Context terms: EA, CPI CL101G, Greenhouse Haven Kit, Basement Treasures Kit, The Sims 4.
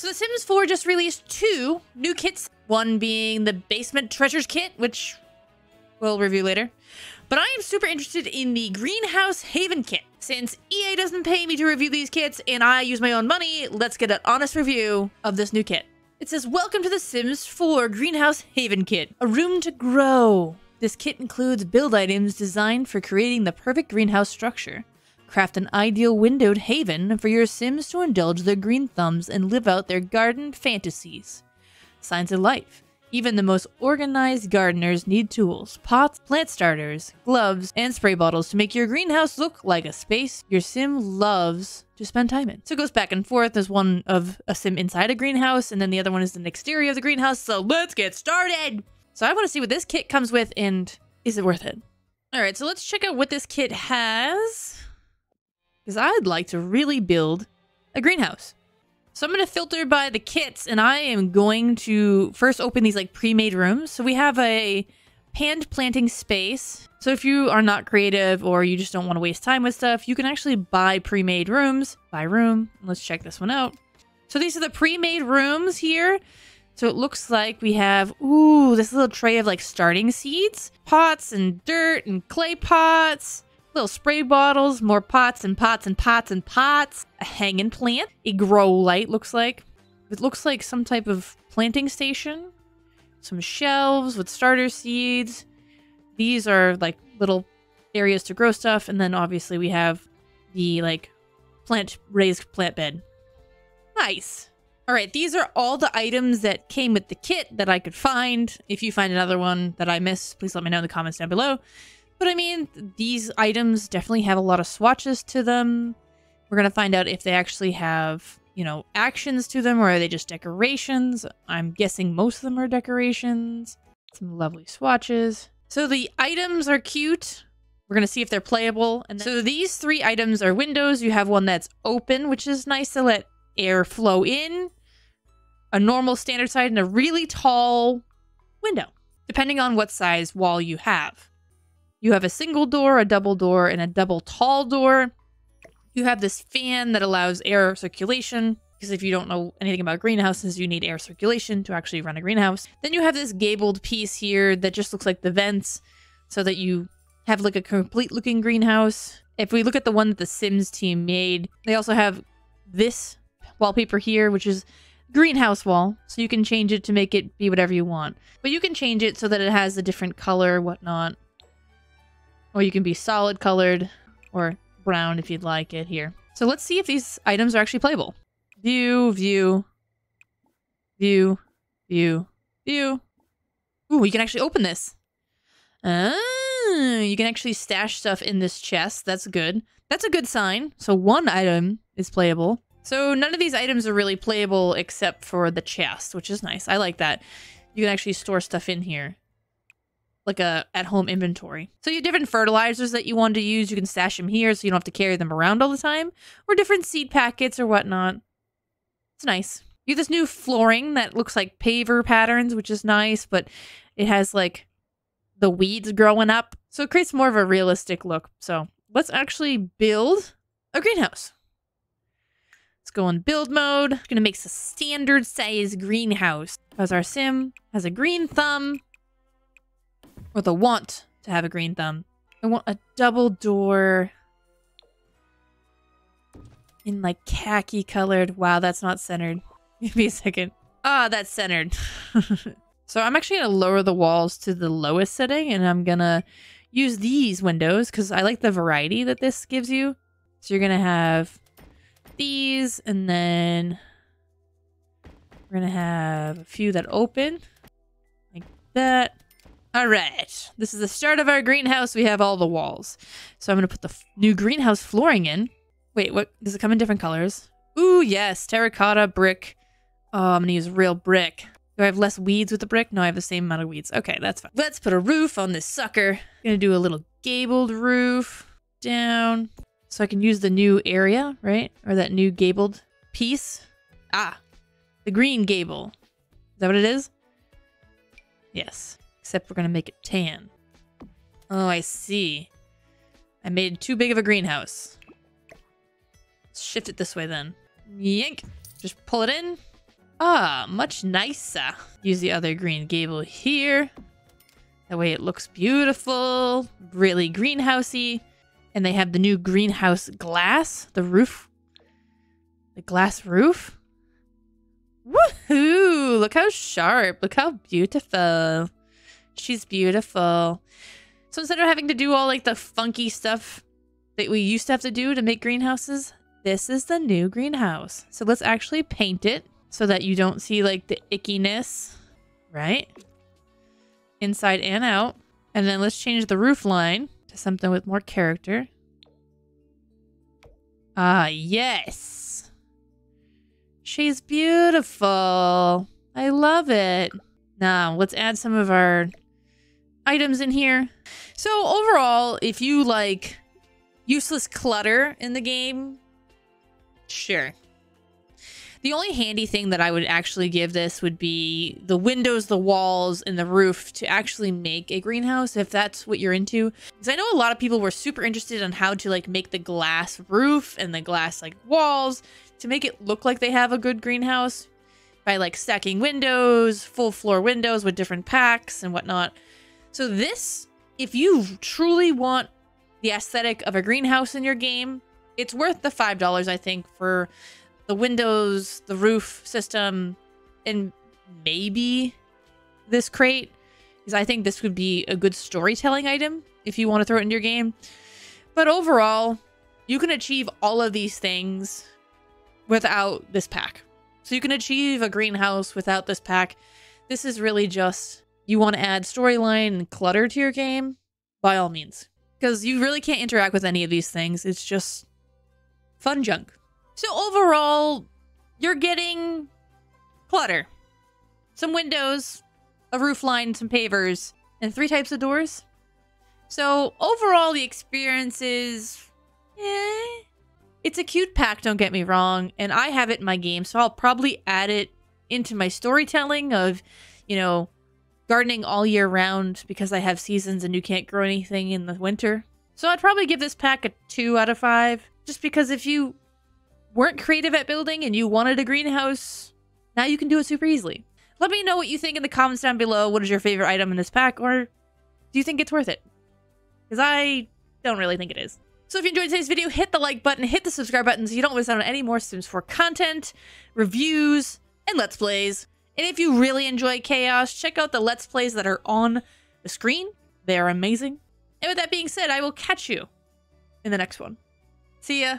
So The Sims 4 just released 2 new kits, one being the Basement Treasures Kit, which we'll review later. But I am super interested in the Greenhouse Haven Kit. Since EA doesn't pay me to review these kits and I use my own money, let's get an honest review of this new kit. It says, "Welcome to The Sims 4 Greenhouse Haven Kit, a room to grow. This kit includes build items designed for creating the perfect greenhouse structure. Craft an ideal windowed haven for your Sims to indulge their green thumbs and live out their garden fantasies. Signs of life. Even the most organized gardeners need tools, pots, plant starters, gloves, and spray bottles to make your greenhouse look like a space your Sim loves to spend time in." So it goes back and forth. There's one of a Sim inside a greenhouse, and then the other one is an exterior of the greenhouse. So let's get started. So I want to see what this kit comes with, and is it worth it? All right, so let's check out what this kit has, because I'd like to really build a greenhouse. So I'm going to filter by the kits, and I am going to first open these like pre-made rooms. So we have a panned planting space. So if you are not creative or you just don't want to waste time with stuff, you can actually buy pre-made rooms by room. Let's check this one out. So these are the pre-made rooms here. So it looks like we have, ooh, this little tray of like starting seeds, pots and dirt and clay pots, little spray bottles, more pots and pots and pots and pots, a hanging plant, a grow light looks like. It looks like some type of planting station, some shelves with starter seeds. These are like little areas to grow stuff. And then obviously we have the like raised plant bed. Nice. All right. These are all the items that came with the kit that I could find. If you find another one that I missed, please let me know in the comments down below. But I mean, these items definitely have a lot of swatches to them. We're going to find out if they actually have, you know, actions to them, or are they just decorations? I'm guessing most of them are decorations. Some lovely swatches. So the items are cute. We're going to see if they're playable. And so these 3 items are windows. You have one that's open, which is nice to let air flow in. A normal standard side and a really tall window, depending on what size wall you have. You have a single door, a double door, and a double tall door. You have this fan that allows air circulation, because if you don't know anything about greenhouses, you need air circulation to actually run a greenhouse. Then you have this gabled piece here that just looks like the vents, so that you have like a complete looking greenhouse. If we look at the one that the Sims team made, they also have this wallpaper here, which is greenhouse wall, so you can change it to make it be whatever you want. But you can change it so that it has a different color, whatnot. Or you can be solid colored or brown if you'd like it here. So let's see if these items are actually playable. View, view, view, view, view. Ooh, you can actually open this. You can actually stash stuff in this chest. That's good. That's a good sign. So one item is playable. So none of these items are really playable except for the chest, which is nice. I like that. You can actually store stuff in here, like a at-home inventory. So you have different fertilizers that you want to use. You can stash them here so you don't have to carry them around all the time, or different seed packets or whatnot. It's nice. You have this new flooring that looks like paver patterns, which is nice, but it has like the weeds growing up. So it creates more of a realistic look. So let's actually build a greenhouse. Let's go in build mode. I'm gonna make a standard size greenhouse, because our Sim has a green thumb. Or the want to have a green thumb. I want a double door in like khaki colored. Wow, that's not centered. Give me a second. Ah, oh, that's centered. So I'm actually going to lower the walls to the lowest setting, and I'm going to use these windows because I like the variety that this gives you. So you're going to have these, and then we're going to have a few that open like that. All right, this is the start of our greenhouse. We have all the walls. So I'm going to put the new greenhouse flooring in. Wait, what? Does it come in different colors? Ooh, yes. Terracotta, brick. Oh, I'm going to use real brick. Do I have less weeds with the brick? No, I have the same amount of weeds. Okay, that's fine. Let's put a roof on this sucker. I'm going to do a little gabled roof down so I can use the new area, right? Or that new gabled piece. Ah, the green gable. Is that what it is? Yes. Except we're going to make it tan. Oh, I see. I made too big of a greenhouse. Let's shift it this way then. Yank. Just pull it in. Ah, much nicer. Use the other green gable here. That way it looks beautiful, really greenhousey. And they have the new greenhouse glass, the roof, the glass roof. Woohoo! Look how sharp. Look how beautiful. She's beautiful. So instead of having to do all like the funky stuff that we used to have to do to make greenhouses, this is the new greenhouse. So let's actually paint it so that you don't see like the ickiness, right? Inside and out. And then let's change the roof line to something with more character. Ah, yes. She's beautiful. I love it. Now, let's add some of our items in here. So overall, if you like useless clutter in the game, sure. The only handy thing that I would actually give this would be the windows, the walls, and the roof to actually make a greenhouse, if that's what you're into. Because I know a lot of people were super interested in how to like make the glass roof and the glass like walls to make it look like they have a good greenhouse by like stacking windows, full floor windows with different packs and whatnot. So this, if you truly want the aesthetic of a greenhouse in your game, it's worth the $5, I think, for the windows, the roof system, and maybe this crate, because I think this would be a good storytelling item if you want to throw it into your game. But overall, you can achieve all of these things without this pack. So you can achieve a greenhouse without this pack. This is really just, you want to add storyline and clutter to your game, by all means, because you really can't interact with any of these things. It's just fun junk. So overall, you're getting clutter, some windows, a roof line, some pavers, and 3 types of doors. So overall, the experience is, it's a cute pack, don't get me wrong, and I have it in my game, so I'll probably add it into my storytelling of, you know, gardening all year round because I have seasons and you can't grow anything in the winter. So I'd probably give this pack a 2 out of 5, just because if you weren't creative at building and you wanted a greenhouse, now you can do it super easily. Let me know what you think in the comments down below. What is your favorite item in this pack, or do you think it's worth it? Because I don't really think it is. So if you enjoyed today's video, hit the like button, hit the subscribe button so you don't miss out on any more Sims 4 content, reviews, and Let's Plays. And if you really enjoy chaos, check out the Let's Plays that are on the screen. They are amazing. And with that being said, I will catch you in the next one. See ya.